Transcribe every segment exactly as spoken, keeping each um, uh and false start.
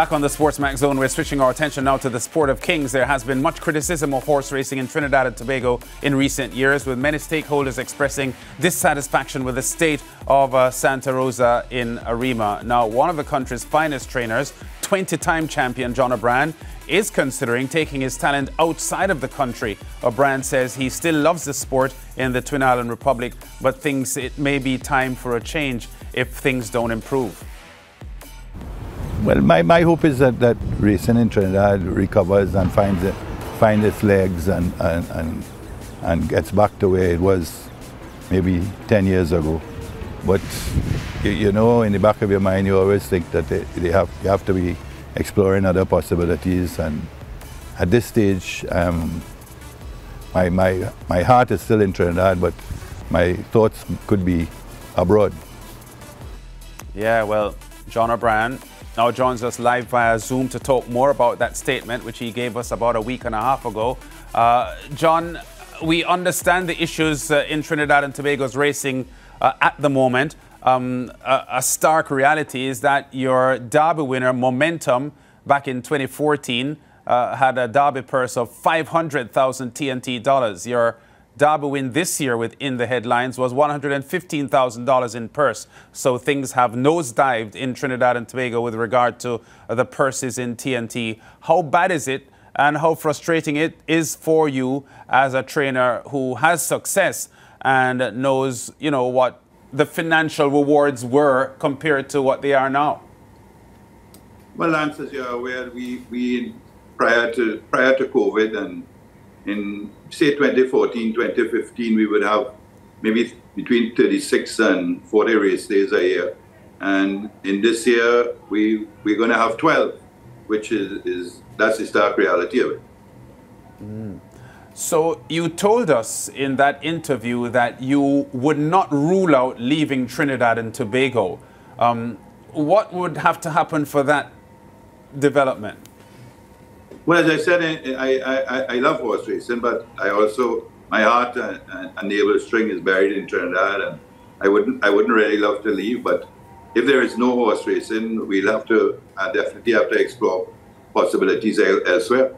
Back on the Sportsmax Zone, we're switching our attention now to the sport of kings. There has been much criticism of horse racing in Trinidad and Tobago in recent years, with many stakeholders expressing dissatisfaction with the state of uh, Santa Rosa in Arima. Now, one of the country's finest trainers, twenty-time champion John O'Brien, is considering taking his talent outside of the country. O'Brien says he still loves the sport in the Twin Island Republic, but thinks it may be time for a change if things don't improve. Well, my, my hope is that, that racing in Trinidad recovers and finds it, find its legs and, and, and, and gets back to where it was maybe ten years ago. But, you, you know, in the back of your mind, you always think that they, they have, you have to be exploring other possibilities. And at this stage, um, my, my, my heart is still in Trinidad, but my thoughts could be abroad. Yeah, well, John O'Brien now joins us live via Zoom to talk more about that statement, which he gave us about a week and a half ago. Uh, John, we understand the issues uh, in Trinidad and Tobago's racing uh, at the moment. Um, a, a stark reality is that your Derby winner, Momentum, back in twenty fourteen, uh, had a Derby purse of five hundred thousand T N T dollars. Your Derby win this year within the headlines was one hundred fifteen thousand dollars in purse. So things have nosedived in Trinidad and Tobago with regard to the purses in T N T. How bad is it, and how frustrating it is for you as a trainer who has success and knows, you know, what the financial rewards were compared to what they are now? Well, Lance, as you're aware, we, we prior to prior to COVID and in, say, twenty fourteen, twenty fifteen, we would have maybe between thirty-six and forty race days a year. And in this year, we, we're going to have twelve, which is, is that's the stark reality of it. Mm. So you told us in that interview that you would not rule out leaving Trinidad and Tobago. Um, what would have to happen for that development? Well, as I said, I, I, I love horse racing, but I also, my heart and, and navel string is buried in Trinidad, and I wouldn't, I wouldn't really love to leave, but if there is no horse racing, we'll have to, I definitely have to explore possibilities elsewhere.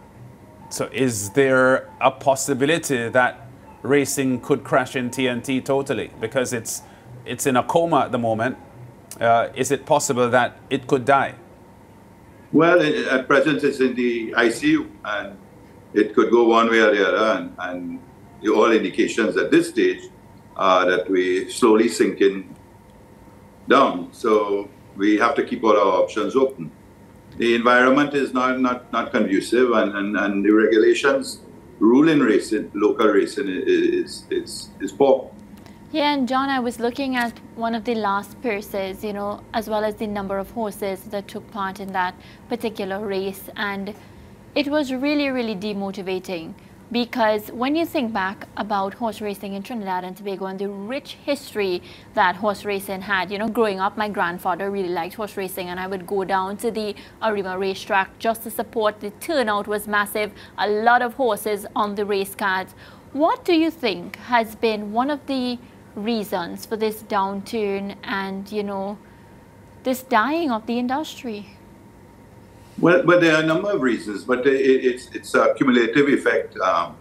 So is there a possibility that racing could crash in T N T totally? Because it's, it's in a coma at the moment. Uh, is it possible that it could die? Well, at present it's in the I C U, and it could go one way or the other, and, and the all indications at this stage are that we're slowly sinking down. So we have to keep all our options open. The environment is not, not, not conducive, and, and, and the regulations ruling racing, local racing is, is, is poor. Yeah, and John, I was looking at one of the last purses, you know, as well as the number of horses that took part in that particular race. And it was really, really demotivating, because when you think back about horse racing in Trinidad and Tobago and the rich history that horse racing had, you know, growing up, my grandfather really liked horse racing, and I would go down to the Arima racetrack just to support. The turnout was massive, a lot of horses on the race cards. What do you think has been one of the reasons for this downturn and, you know, this dying of the industry? Well, but there are a number of reasons, but it, it's it's a cumulative effect. Um,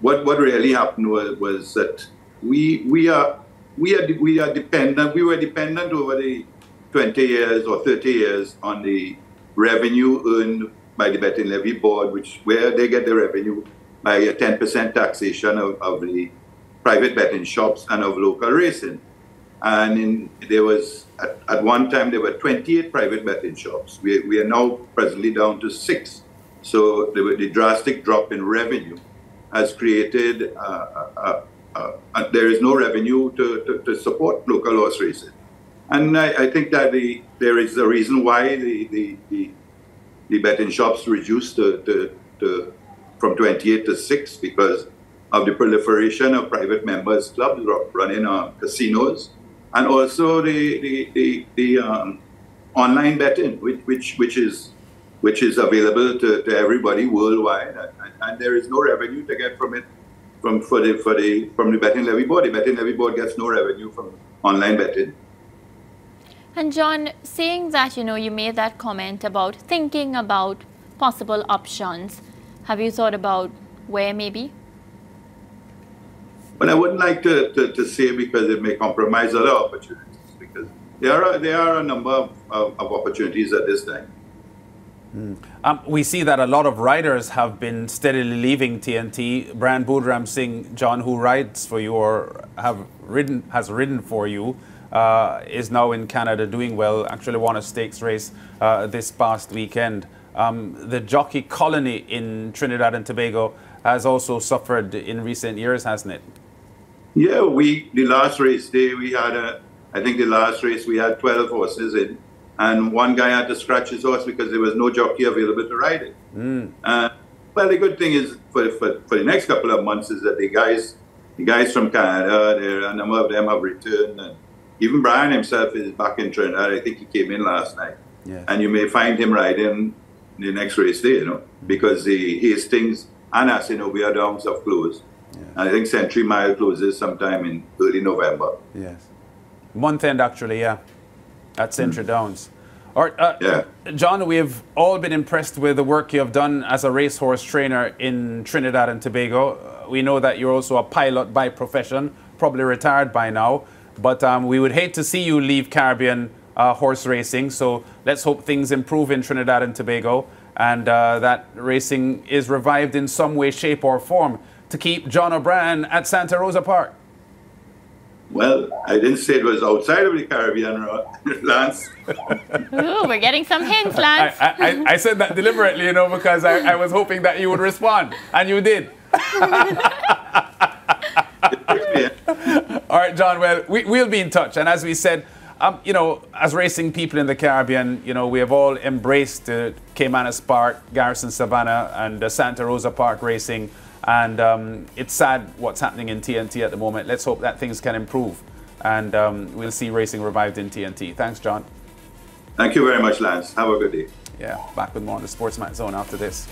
what what really happened was, was that we we are we are we are dependent. We were dependent over the twenty years or thirty years on the revenue earned by the Betting Levy Board, which where they get the revenue by a ten percent taxation of, of the private betting shops and of local racing. And in, there was, at, at one time, there were twenty-eight private betting shops. We, we are now presently down to six. So the, the drastic drop in revenue has created, uh, uh, uh, uh, there is no revenue to, to, to support local horse racing. And I, I think that the, there is a reason why the, the, the, the betting shops reduced to, to, to, from twenty-eight to six, because of the proliferation of private members clubs running uh, casinos, and also the the, the, the um, online betting, which, which which is which is available to, to everybody worldwide, and, and there is no revenue to get from it from for the for the from the Betting Levy Board. The Betting Levy Board gets no revenue from online betting. And John, saying that, you know, you made that comment about thinking about possible options, have you thought about where maybe? Well, I wouldn't like to, to, to say, because it may compromise other opportunities, because there are, there are a number of, of, of opportunities at this time. Mm. Um, we see that a lot of writers have been steadily leaving T N T. Bran Boodram Singh, John, who writes for you or have written, has written for you, uh, is now in Canada doing well, actually won a stakes race uh, this past weekend. Um, the jockey colony in Trinidad and Tobago has also suffered in recent years, hasn't it? Yeah, we, the last race day we had, a, I think the last race we had twelve horses in. And one guy had to scratch his horse because there was no jockey available to ride it. Mm. Uh, well, the good thing is for, for, for the next couple of months is that the guys, the guys from Canada, there a number of them have returned. And even Brian himself is back in Trinidad. I think he came in last night. Yes. And you may find him riding the next race day, you know, because the Hastings and Asinobia Downs have closed. Yes. And I think Century Mile closes sometime in early November. Yes. Month end, actually, yeah. At Century Downs. All right, uh, yeah. John, we've all been impressed with the work you have done as a racehorse trainer in Trinidad and Tobago. We know that you're also a pilot by profession, probably retired by now, but um, we would hate to see you leave Caribbean uh, horse racing, so let's hope things improve in Trinidad and Tobago and uh, that racing is revived in some way, shape or form to keep John O'Brien at Santa Rosa Park. Well, I didn't say it was outside of the Caribbean, Lance. Ooh, we're getting some hints, Lance. I, I, I said that deliberately, you know, because I, I was hoping that you would respond, and you did. All right, John, well, we, we'll be in touch. And as we said, um, you know, as racing people in the Caribbean, you know, we have all embraced uh, Caymanas Park, Garrison Savannah, and uh, Santa Rosa Park racing. And um, it's sad what's happening in T N T at the moment. Let's hope that things can improve. And um, we'll see racing revived in T N T. Thanks, John. Thank you very much, Lance. Have a good day. Yeah, back with more on the Sportsmax Zone after this.